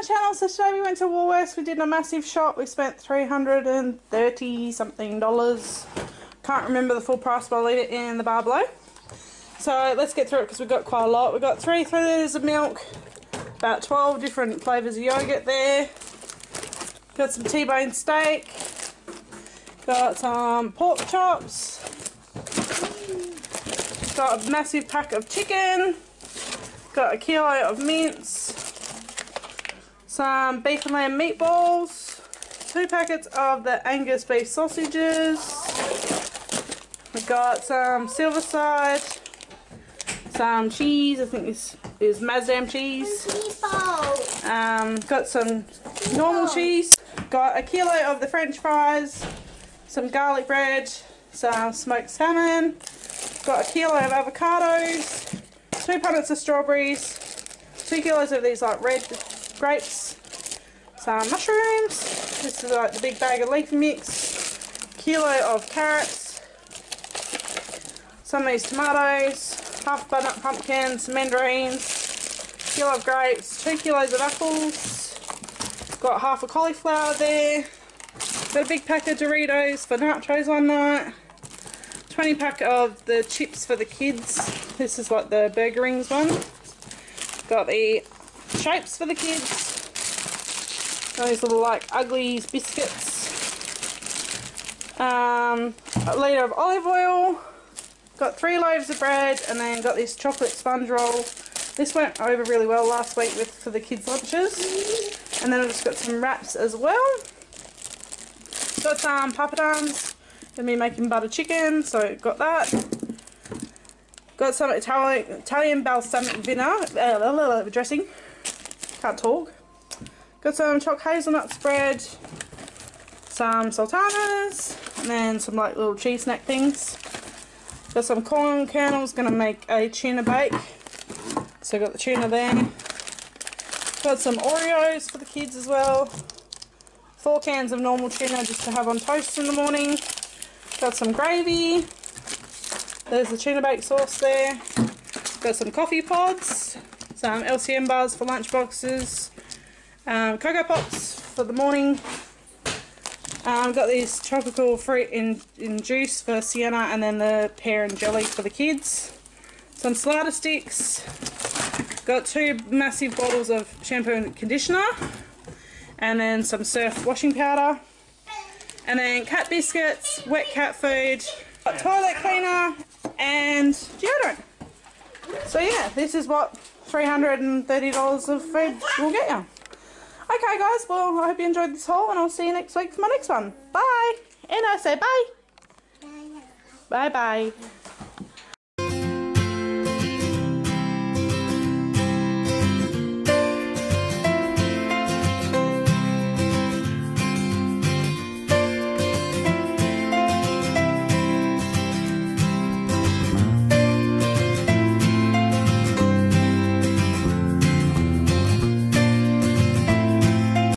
my channel. So today we went to Woolworths, we did a massive shop, we spent $330 something. Can't remember the full price, but I'll leave it in the bar below. So let's get through it because we've got quite a lot. We've got 3 liters of milk, about 12 different flavours of yogurt there. Got some T-bone steak, got some pork chops, got a massive pack of chicken, got a kilo of mince, some beef and lamb meatballs, 2 packets of the Angus beef sausages, we got some silver side, some cheese, I think this is Mazda cheese, got some normal cheese, got a kilo of the French fries, some garlic bread, some smoked salmon, got a kilo of avocados, 2 punnets of strawberries, 2 kilos of these like red grapes, some mushrooms, this is like the big bag of leafy mix, kilo of carrots, some of these tomatoes, half butternut pumpkins, mandarins, kilo of grapes, 2 kilos of apples, got half a cauliflower there, got a big pack of Doritos for nachos one night, 20 pack of the chips for the kids, this is like the Burger Rings one, got the Shapes for the kids, those little like Uglies biscuits, a litre of olive oil, got 3 loaves of bread, and then got this chocolate sponge roll. This went over really well last week for the kids' lunches. And then I've just got some wraps as well. Got some papadums, gonna be making butter chicken, so got that. Got some Italian balsamic dressing. Can't talk. Got some choc hazelnut spread, some sultanas, and then some like little cheese snack things. Got some corn kernels, gonna make a tuna bake. So got the tuna there. Got some Oreos for the kids as well. 4 cans of normal tuna just to have on toast in the morning. Got some gravy. There's the tuna bake sauce there. Got some coffee pods. Some LCM bars for lunch boxes. Cocoa Pops for the morning. Got these tropical fruit in juice for Sienna, and then the pear and jelly for the kids. Some slider sticks. Got 2 massive bottles of shampoo and conditioner, and then some Surf washing powder, and then cat biscuits, wet cat food, got toilet cleaner and deodorant. So yeah, this is what $330 of food will get you. Okay guys, well I hope you enjoyed this haul, and I'll see you next week for my next one. Bye! And I say bye! Bye bye.